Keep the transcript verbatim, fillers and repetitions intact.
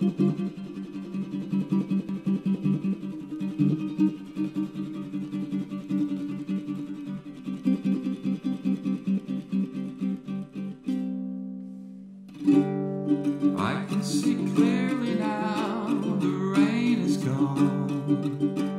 I can see clearly now, the rain is gone.